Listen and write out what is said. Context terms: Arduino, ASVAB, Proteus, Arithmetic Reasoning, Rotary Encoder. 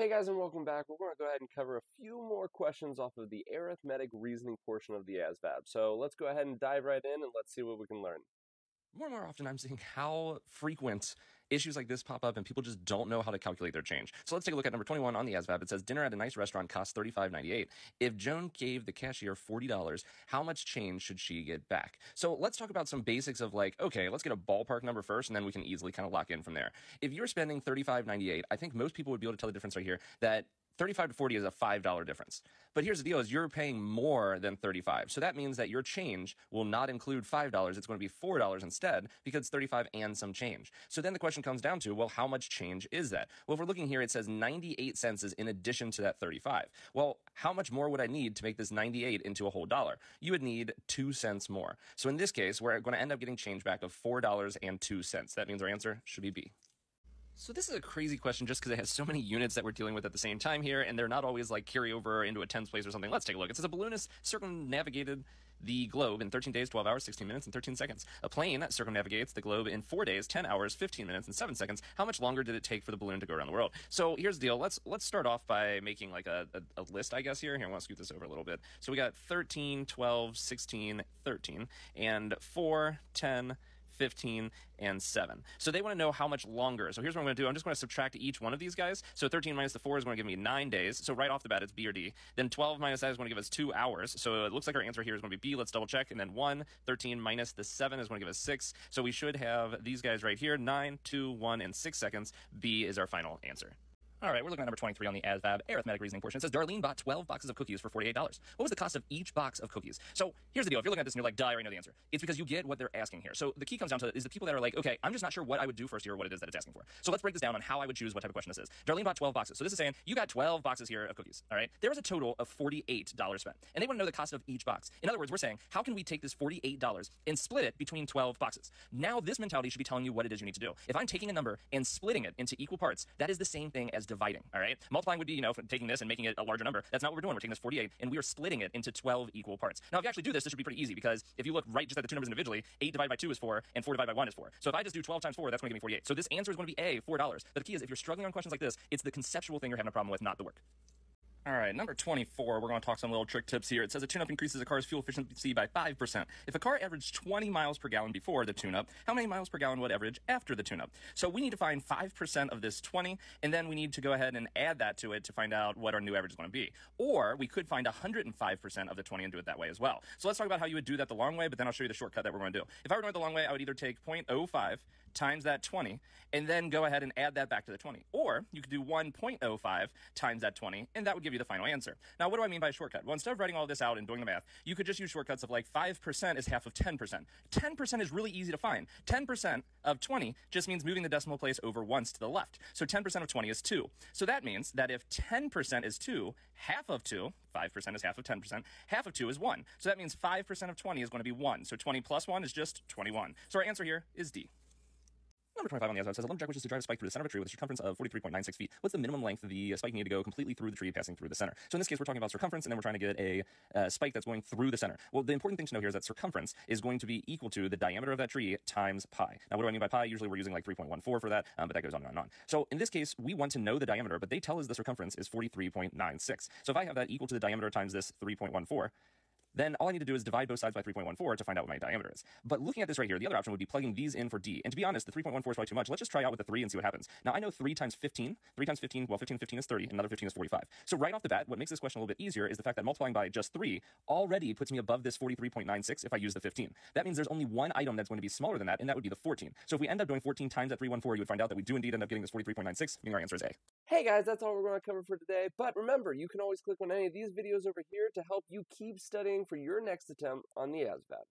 Hey guys, and welcome back. We're going to go ahead and cover a few more questions off of the arithmetic reasoning portion of the ASVAB. So let's go ahead and dive right in and let's see what we can learn. More and more often, I'm seeing how frequent issues like this pop up and people just don't know how to calculate their change. So let's take a look at number 21 on the ASVAB. It says dinner at a nice restaurant costs $35.98. If Joan gave the cashier $40, how much change should she get back? So let's talk about some basics of like, okay, let's get a ballpark number first and then we can easily kind of lock in from there. If you're spending $35.98, I think most people would be able to tell the difference right here that 35 to 40 is a $5 difference. But here's the deal is you're paying more than 35. So that means that your change will not include $5. It's going to be $4 instead because it's 35 and some change. So then the question comes down to, well, how much change is that? Well, if we're looking here, it says 98 cents is in addition to that 35. Well, how much more would I need to make this 98 into a whole dollar? You would need 2 cents more. So in this case, we're going to end up getting change back of $4.02. That means our answer should be B. So this is a crazy question just because it has so many units that we're dealing with at the same time here, and they're not always like carry over into a tens place or something. Let's take a look. It says a balloonist circumnavigated the globe in 13 days, 12 hours, 16 minutes, and 13 seconds. A plane circumnavigates the globe in 4 days, 10 hours, 15 minutes, and 7 seconds. How much longer did it take for the balloon to go around the world? So here's the deal. Let's start off by making like a list, I guess, here. Here, I want to scoot this over a little bit. So we got 13, 12, 16, 13, and 4, 10, 15, and 7. So they want to know how much longer. So here's what I'm going to do. I'm just going to subtract each one of these guys. So 13 minus the 4 is going to give me 9 days. So right off the bat, it's B or D. Then 12 minus that is going to give us 2 hours. So it looks like our answer here is going to be B. Let's double check. And then 1, 13 minus the 7 is going to give us 6. So we should have these guys right here, 9, 2, 1, and 6 seconds. B is our final answer. All right, we're looking at number 23 on the ASVAB arithmetic reasoning portion. It says Darlene bought 12 boxes of cookies for $48. What was the cost of each box of cookies? So here's the deal. If you're looking at this and you're like, duh, I already know the answer. It's because you get what they're asking here. So the key comes down to is the people that are like, okay, I'm just not sure what I would do first here or what it is that it's asking for. So let's break this down on how I would choose what type of question this is. Darlene bought 12 boxes. So this is saying you got 12 boxes here of cookies, all right? There was a total of $48 spent. And they want to know the cost of each box. In other words, we're saying, how can we take this $48 and split it between 12 boxes? Now this mentality should be telling you what it is you need to do. If I'm taking a number and splitting it into equal parts, that is the same thing as dividing, all right? Multiplying would be, you know, taking this and making it a larger number. That's not what we're doing. We're taking this 48 and we are splitting it into 12 equal parts. Now, if you actually do this, this should be pretty easy because if you look right just at the two numbers individually, 8 divided by 2 is 4 and 4 divided by 1 is 4. So if I just do 12 times 4, that's going to give me 48. So this answer is going to be A, $4. But the key is if you're struggling on questions like this, it's the conceptual thing you're having a problem with, not the work. All right, number 24, we're going to talk some little trick tips here. It says a tune-up increases a car's fuel efficiency by 5%. If a car averaged 20 miles per gallon before the tune-up, how many miles per gallon would average after the tune-up? So we need to find 5% of this 20, and then we need to go ahead and add that to it to find out what our new average is going to be. Or we could find 105% of the 20 and do it that way as well. So let's talk about how you would do that the long way, but then I'll show you the shortcut that we're going to do. If I were doing it the long way, I would either take 0.05 times that 20, and then go ahead and add that back to the 20. Or you could do 1.05 times that 20, and that would give you the final answer. Now, what do I mean by a shortcut? Well, instead of writing all this out and doing the math, you could just use shortcuts of like 5% is half of 10%. 10% is really easy to find. 10% of 20 just means moving the decimal place over once to the left. So 10% of 20 is 2. So that means that if 10% is 2, half of 2, 5% is half of 10%, half of 2 is 1. So that means 5% of 20 is going to be 1. So 20 plus 1 is just 21. So our answer here is D. Number 25 on the ASVAB says a lumberjack wishes to drive a spike through the center of a tree with a circumference of 43.96 feet. What's the minimum length of the spike need to go completely through the tree passing through the center? So in this case, we're talking about circumference, and then we're trying to get a spike that's going through the center. Well, the important thing to know here is that circumference is going to be equal to the diameter of that tree times pi. Now, what do I mean by pi? Usually we're using like 3.14 for that, but that goes on and on. So in this case, we want to know the diameter, but they tell us the circumference is 43.96. So if I have that equal to the diameter times this 3.14, then all I need to do is divide both sides by 3.14 to find out what my diameter is. But looking at this right here, the other option would be plugging these in for D. And to be honest, the 3.14 is probably too much. Let's just try out with the 3 and see what happens. Now, I know 3 times 15, well, 15 is 30, and another 15 is 45. So right off the bat, what makes this question a little bit easier is the fact that multiplying by just 3 already puts me above this 43.96 if I use the 15. That means there's only one item that's going to be smaller than that, and that would be the 14. So if we end up doing 14 times that 3.14, you would find out that we do indeed end up getting this 43.96, meaning our answer is A. Hey guys, that's all we're going to cover for today. But remember, you can always click on any of these videos over here to help you keep studying for your next attempt on the ASVAB.